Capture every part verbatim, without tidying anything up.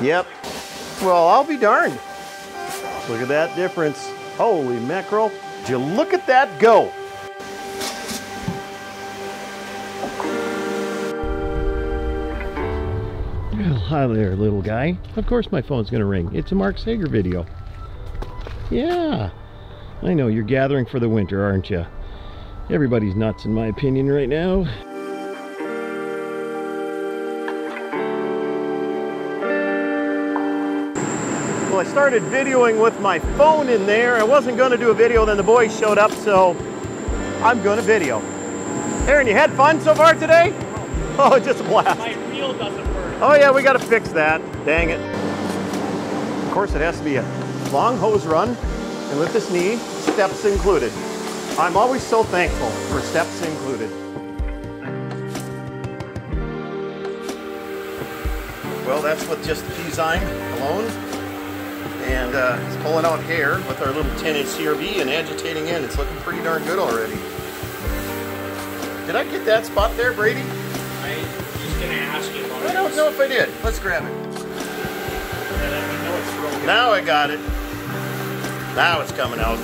Yep. Well, I'll be darned. Look at that difference. Holy mackerel. Did you look at that go? Well, hi there, little guy. Of course my phone's gonna ring. It's a Mark Saiger video. Yeah. I know, you're gathering for the winter, aren't you? Everybody's nuts, in my opinion, right now. Well, I started videoing with my phone in there. I wasn't going to do a video, then the boys showed up, so I'm going to video. Aaron, you had fun so far today? Oh, just a blast. My reel doesn't work. Oh, yeah, we got to fix that. Dang it. Of course, it has to be a long hose run. And with this knee, steps included. I'm always so thankful for steps included. Well, that's with just the P-zyme alone. And uh, it's pulling out hair with our little ten inch C R V and agitating in. It's looking pretty darn good already. Did I get that spot there, Brady? I was just gonna ask you about it. I don't know if I did. Let's grab it. Now I got it. Now it's coming out.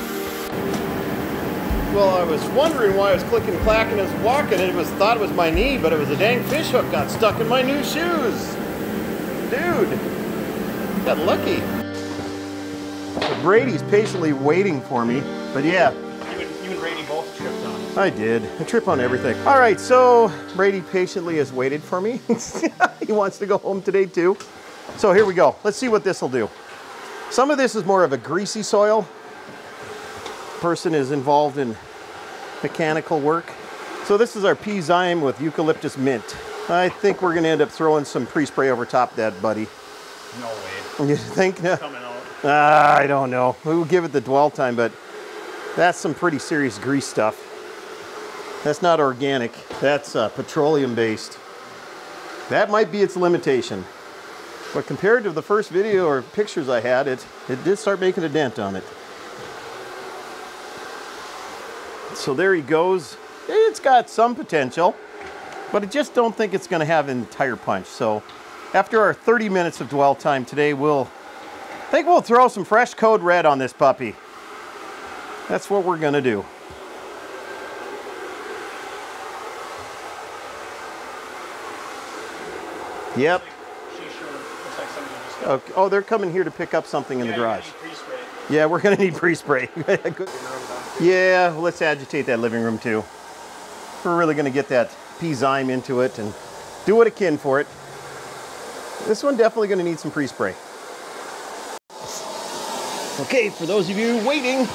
Well, I was wondering why I was clicking and clacking as walking. It was thought it was my knee, but it was a dang fish hook got stuck in my new shoes. Dude, got lucky. So Brady's patiently waiting for me, but yeah. You and, you and Brady both tripped on it. I did. I trip on everything. All right, so Brady patiently has waited for me. He wants to go home today too. So here we go. Let's see what this will do. Some of this is more of a greasy soil. Person is involved in mechanical work. So this is our P-zyme with eucalyptus mint. I think we're gonna end up throwing some pre-spray over top that, buddy. No way. You think? It's coming out. Uh, I don't know. We'll give it the dwell time, but that's some pretty serious grease stuff. That's not organic. That's uh, petroleum-based. That might be its limitation. But compared to the first video or pictures I had, it, it did start making a dent on it. So there he goes. It's got some potential, but I just don't think it's gonna have an entire punch. So after our thirty minutes of dwell time today, we'll, I think we'll throw some fresh Code Red on this puppy. That's what we're gonna do. Yep. Okay. Oh, they're coming here to pick up something in yeah, the garage. Yeah, we're gonna need pre-spray. Yeah, well, let's agitate that living room too. We're really gonna get that P-zyme into it and do what it can for it. This one definitely gonna need some pre-spray. Okay, for those of you waiting,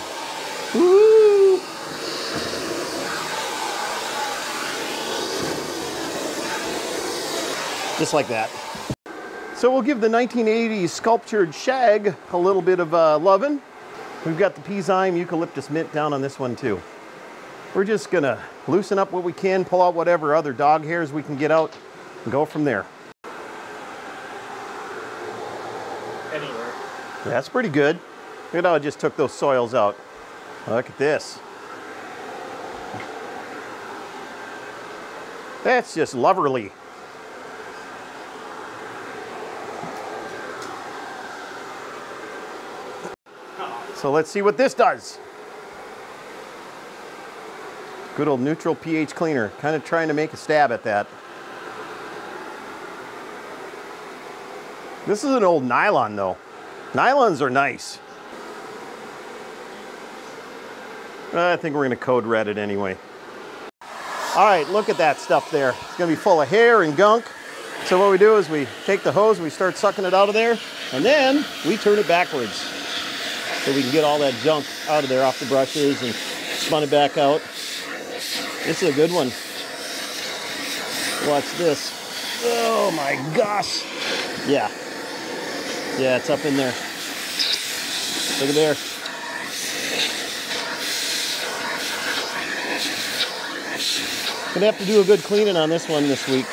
woo! Just like that. So we'll give the nineteen eighties sculptured shag a little bit of uh, lovin'. We've got the P-zyme eucalyptus mint down on this one too. We're just gonna loosen up what we can, pull out whatever other dog hairs we can get out, and go from there. Anywhere. That's pretty good. Look at how I just took those soils out. Look at this. That's just loverly. So let's see what this does. Good old neutral pH cleaner. Kind of trying to make a stab at that. This is an old nylon though. Nylons are nice. I think we're gonna Code Red it anyway. All right, look at that stuff there. It's gonna be full of hair and gunk. So what we do is we take the hose and we start sucking it out of there, and then we turn it backwards. So we can get all that junk out of there off the brushes and spun it back out. This is a good one. Watch this. Oh my gosh. Yeah. Yeah, it's up in there. Look at there. Gonna have to do a good cleaning on this one this week.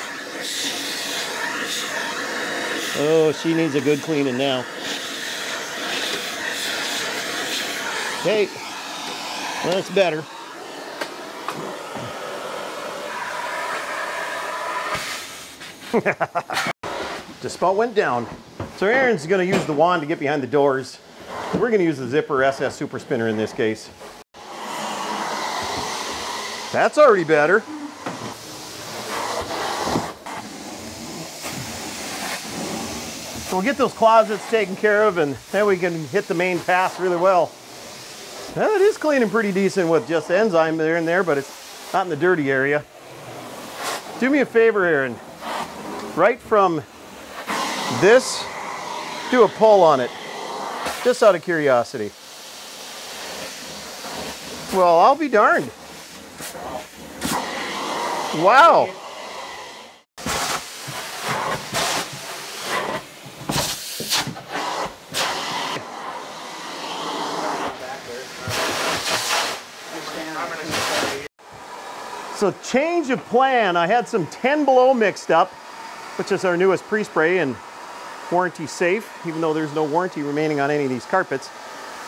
Oh, she needs a good cleaning now. Okay, well, that's better. Just about went down. So Aaron's gonna use the wand to get behind the doors. We're gonna use the Zipper S S Super Spinner in this case. That's already better. So we'll get those closets taken care of and then we can hit the main pass really well. Well, it is cleaning pretty decent with just the enzyme there in there, but it's not in the dirty area. Do me a favor, Aaron. Right from this, do a pull on it, just out of curiosity. Well, I'll be darned. Wow. So change of plan, I had some ten below mixed up, which is our newest pre-spray and warranty safe, even though there's no warranty remaining on any of these carpets.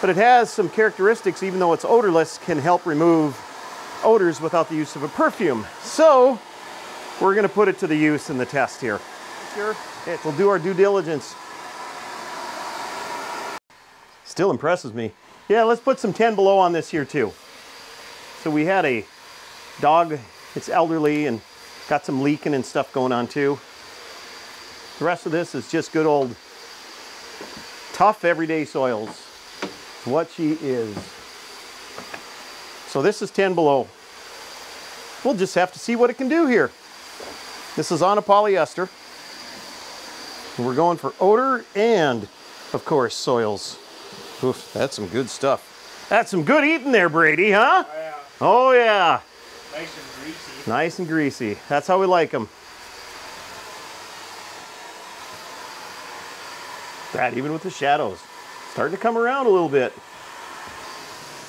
But it has some characteristics, even though it's odorless, can help remove odors without the use of a perfume. So we're gonna put it to the use in the test here. Sure. We'll do our due diligence. Still impresses me. Yeah, let's put some ten below on this here too. So we had a dog, it's elderly and got some leaking and stuff going on too. The rest of this is just good old tough everyday soils. It's what she is. So this is ten below. We'll just have to see what it can do here. This is on a polyester. We're going for odor and of course soils. Oof, that's some good stuff. That's some good eating there, Brady, huh? Oh yeah. Oh, yeah. Nice and greasy. Nice and greasy. That's how we like them. That, even with the shadows, starting to come around a little bit.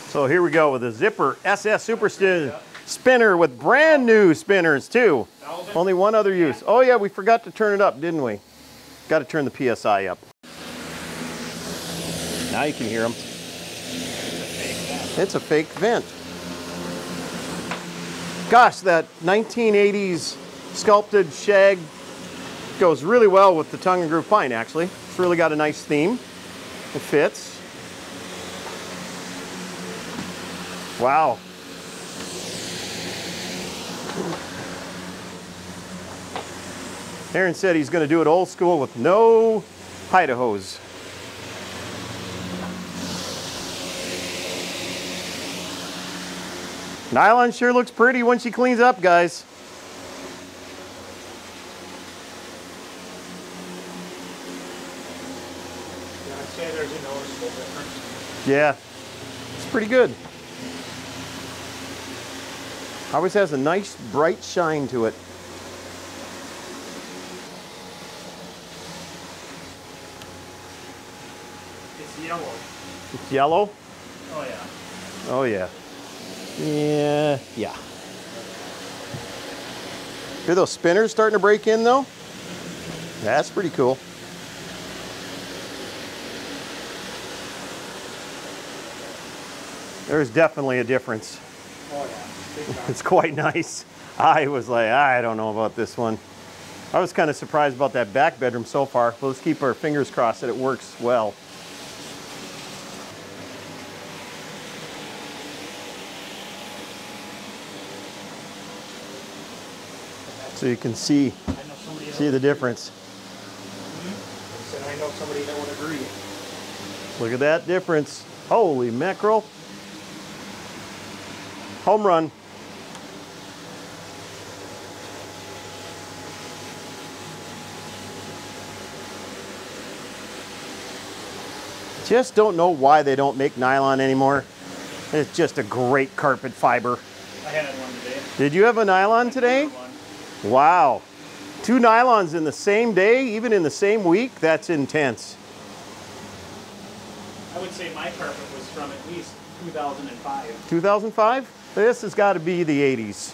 So here we go with the Zipper S S Super Spinner with brand new spinners too. Only one other use. Oh yeah, we forgot to turn it up, didn't we? Got to turn the P S I up. Now you can hear them. It's a fake vent. Gosh, that nineteen eighties sculpted shag goes really well with the tongue and groove pine, actually. It's really got a nice theme. It fits. Wow. Aaron said he's going to do it old school with no hide-a-hose. Nylon sure looks pretty when she cleans up, guys. Yeah, I'd say there's a noticeable difference. Yeah, it's pretty good. Always has a nice bright shine to it. It's yellow. It's yellow? Oh yeah. Oh yeah. Yeah, yeah. Hear those spinners starting to break in though? That's pretty cool. There's definitely a difference. Oh yeah. It's quite nice. I was like, I don't know about this one. I was kind of surprised about that back bedroom so far. But let's keep our fingers crossed that it works well. So you can see, see the difference. Mm-hmm. I know somebody that would agree. Look at that difference. Holy mackerel. Home run. Just don't know why they don't make nylon anymore. It's just a great carpet fiber. I had one today. Did you have a nylon today? Wow, two nylons in the same day, even in the same week, that's intense. I would say my carpet was from at least two thousand five. two thousand five? This has got to be the eighties.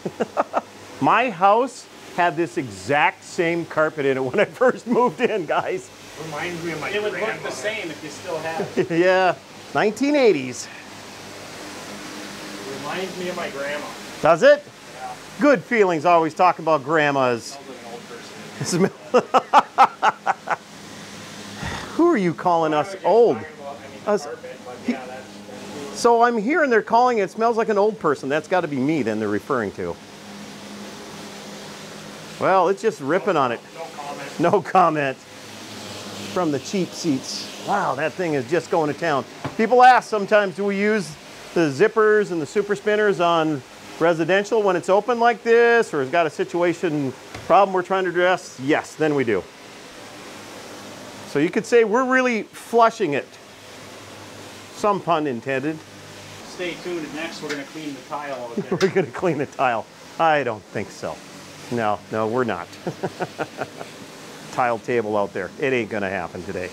My house had this exact same carpet in it when I first moved in, guys. Reminds me of my It would grandma. Look the same if you still had it. Yeah, nineteen eighties. It reminds me of my grandma. Does it? Good feelings always talking about grandmas. Smells like an old person. you calling us old. Us, he, so I'm here and they're calling it, it smells like an old person. That's got to be me then they're referring to. Well, it's just ripping on it. No comment. No comment. From the cheap seats. Wow, that thing is just going to town. People ask sometimes, do we use the zippers and the super spinners on residential when it's open like this, or has got a situation problem we're trying to address? Yes, then we do. So you could say we're really flushing it. Some pun intended. Stay tuned, and next we're gonna clean the tile again. We're gonna clean the tile. I don't think so. No, no, we're not. Tile table out there. It ain't gonna happen today.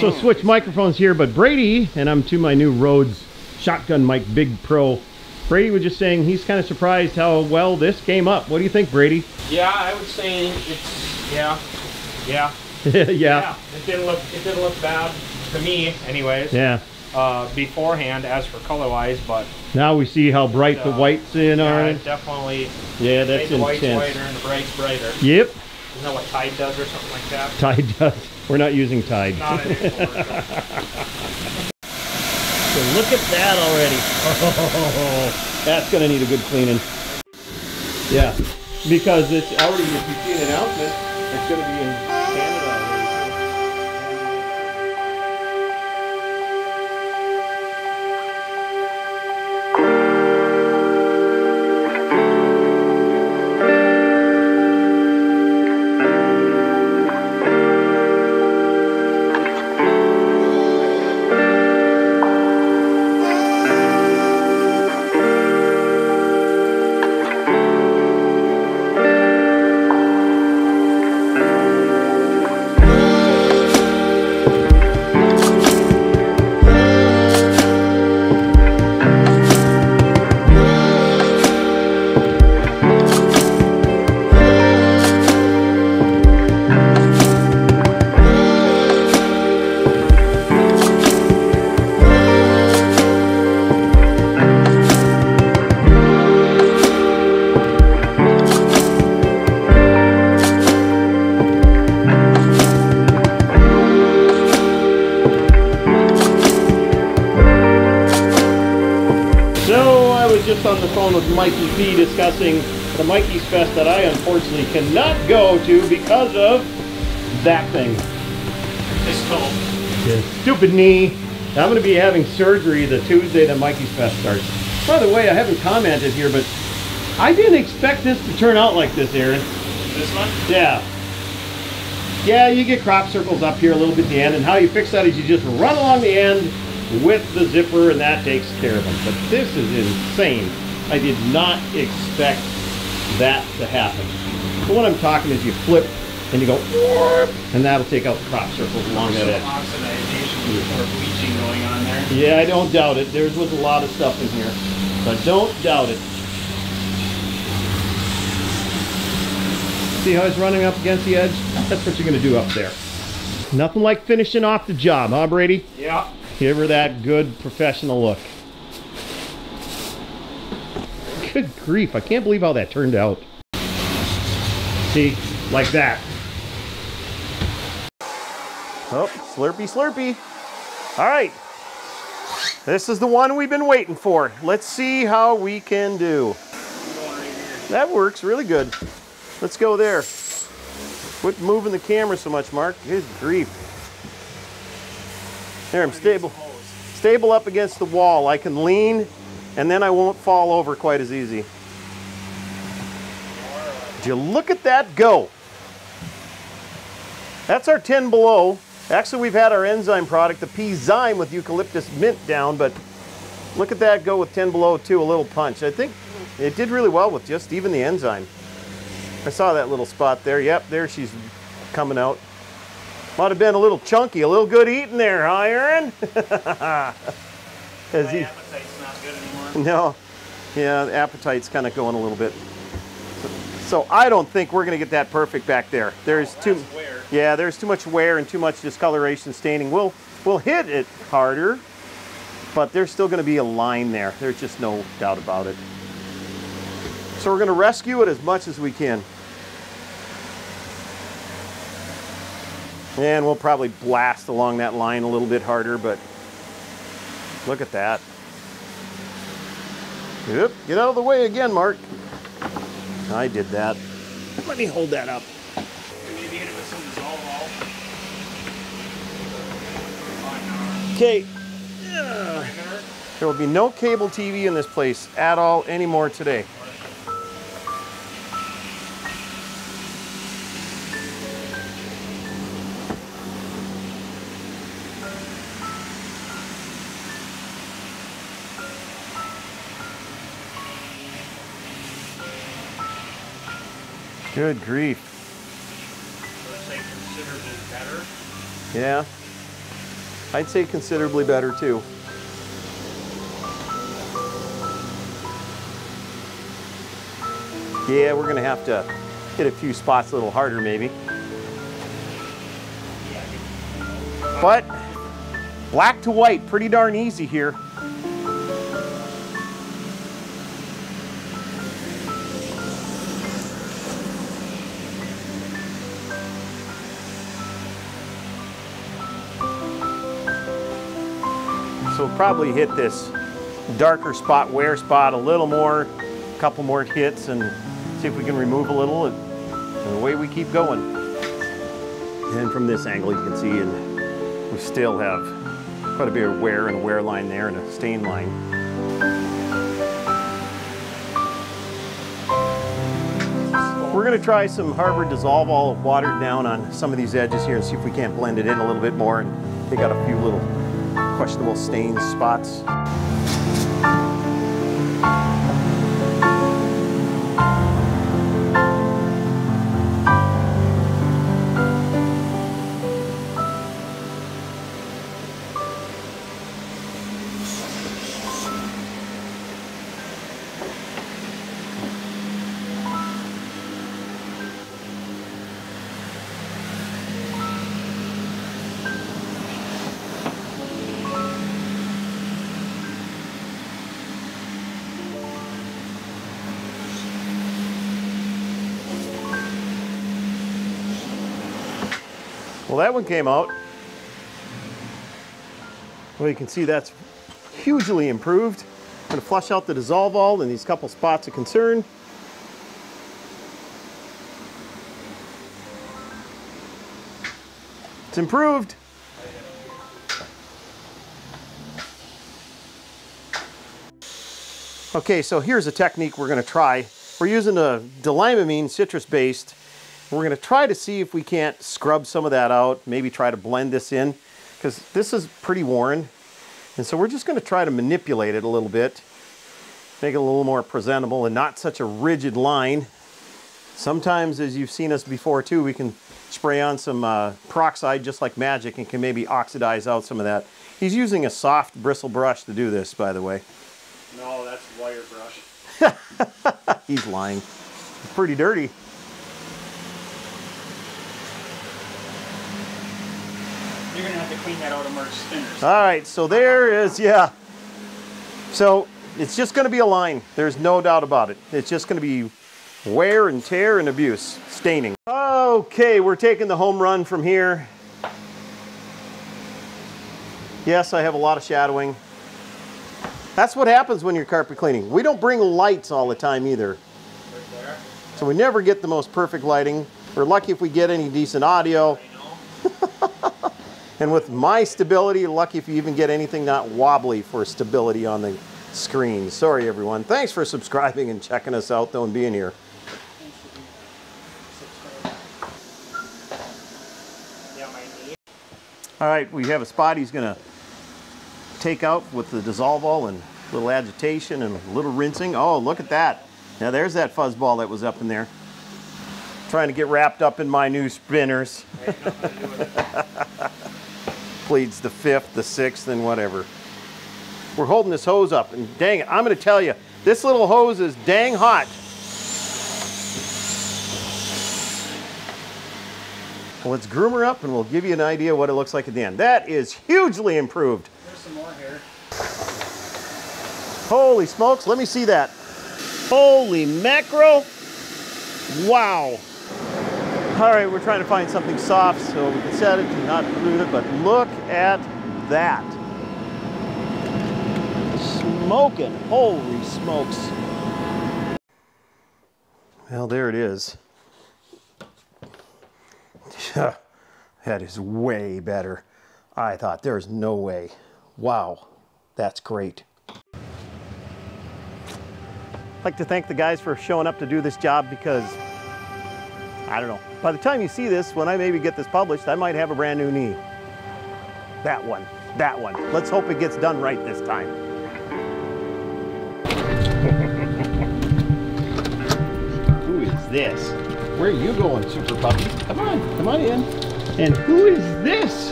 So switch microphones here, but Brady, and I'm to my new Rode's Shotgun Mic Big Pro. Brady was just saying he's kind of surprised how well this came up. What do you think, Brady? Yeah, I would say it's, yeah, yeah. yeah. Yeah. It didn't look, it didn't look bad to me anyways. Yeah. Uh, beforehand, as for color-wise, but now we see how bright but, uh, the whites in yeah, are. It definitely. Yeah, that's made the whites intense. Whiter and the brights brighter. Yep. Isn't that what Tide does or something like that? Tide does. We're not using Tide. Not so look at that already. Oh, that's gonna need a good cleaning. Yeah, because it's already. If you see an announcement, it's gonna be in Canada already. With Mikey P discussing the Mikey's Fest that I unfortunately cannot go to because of that thing. It's cold. His stupid knee. I'm going to be having surgery the Tuesday that Mikey's Fest starts. By the way, I haven't commented here, but I didn't expect this to turn out like this, Aaron. This one? Yeah. Yeah, you get crop circles up here a little bit at the end, and how you fix that is you just run along the end with the zipper, and that takes care of them. But this is insane. I did not expect that to happen. But what I'm talking is you flip and you go, and that'll take out the crop circles along that edge. Oxidization or bleaching going on there. Yeah, I don't doubt it. There's was a lot of stuff in here, but don't doubt it. See how it's running up against the edge? That's what you're going to do up there. Nothing like finishing off the job, huh, Brady? Yeah. Give her that good professional look. Good grief, I can't believe how that turned out. See, like that. Oh, slurpy, slurpy. All right, this is the one we've been waiting for. Let's see how we can do. That works really good. Let's go there. Quit moving the camera so much, Mark. Good grief. There, I'm stable. Stable up against the wall. I can lean, and then I won't fall over quite as easy. Did you look at that go? That's our ten below. Actually, we've had our enzyme product, the P-zyme with eucalyptus mint down, but look at that go with ten below too, a little punch. I think it did really well with just even the enzyme. I saw that little spot there. Yep, there she's coming out. Might have been a little chunky, a little good eating there, huh, Aaron? as he, No, yeah, the appetite's kind of going a little bit. So, so I don't think we're going to get that perfect back there. There's oh, too, wear. yeah, there's too much wear and too much discoloration, staining. We'll we'll hit it harder, but there's still going to be a line there. There's just no doubt about it. So we're going to rescue it as much as we can. And we'll probably blast along that line a little bit harder, but look at that. Yep, get out of the way again, Mark. I did that. Let me hold that up. Okay. Yeah. There will be no cable T V in this place at all anymore today. Good grief. I'd say considerably better. Yeah. I'd say considerably better too. Yeah, we're gonna have to hit a few spots a little harder maybe. But black to white, pretty darn easy here. So we'll probably hit this darker spot, wear spot a little more, a couple more hits and see if we can remove a little, and, and away we keep going. And from this angle you can see, and we still have quite a bit of wear and wear line there and a stain line. We're gonna try some Harvard Dissolve All watered down on some of these edges here and see if we can't blend it in a little bit more and take out a few little questionable stains, spots. Well, that one came out. Well, you can see that's hugely improved. I'm gonna flush out the Dissolve All in these couple spots of concern. It's improved. Okay, so here's a technique we're gonna try. We're using a Dilimamine, citrus-based. We're going to try to see if we can't scrub some of that out, maybe try to blend this in, because this is pretty worn. And so we're just going to try to manipulate it a little bit, make it a little more presentable and not such a rigid line. Sometimes, as you've seen us before too, we can spray on some uh, peroxide just like magic and can maybe oxidize out some of that. He's using a soft bristle brush to do this, by the way. No, that's wire brush. He's lying. It's pretty dirty. You're gonna have to clean that out of merge spinners. All right, so there is, yeah. So it's just gonna be a line. There's no doubt about it. It's just gonna be wear and tear and abuse, staining. Okay, we're taking the home run from here. Yes, I have a lot of shadowing. That's what happens when you're carpet cleaning. We don't bring lights all the time either. So we never get the most perfect lighting. We're lucky if we get any decent audio. And with my stability, lucky if you even get anything not wobbly for stability on the screen. Sorry, everyone. Thanks for subscribing and checking us out, though, and being here. All right, we have a spot he's going to take out with the Dissolve All and a little agitation and a little rinsing. Oh, look at that. Now, there's that fuzz ball that was up in there. Trying to get wrapped up in my new spinners. Pleads the fifth, the sixth, and whatever. We're holding this hose up, and dang it, I'm gonna tell you, this little hose is dang hot. Well, let's groom her up, and we'll give you an idea what it looks like at the end. That is hugely improved. There's some more here. Holy smokes, let me see that. Holy mackerel. Wow. All right, we're trying to find something soft so we can set it to not pollute it, but look at that. Smoking, holy smokes. Well, there it is. That is way better. I thought there's no way. Wow, that's great. I'd like to thank the guys for showing up to do this job because, I don't know, by the time you see this, when I maybe get this published, I might have a brand new knee. That one, that one. Let's hope it gets done right this time. Who is this? Where are you going, Super Puppy? Come on, come on in. And who is this?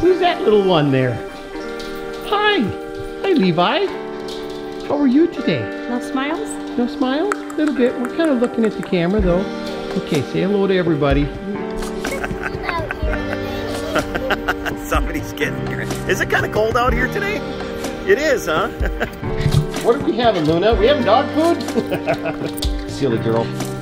Who's that little one there? Hi, hi Levi. How are you today? No smiles? No smiles? A little bit. We're kind of looking at the camera though. Okay, say hello to everybody. Somebody's getting here. Is it kind of cold out here today? It is, huh? What are we having, Luna? We having dog food? Silly girl.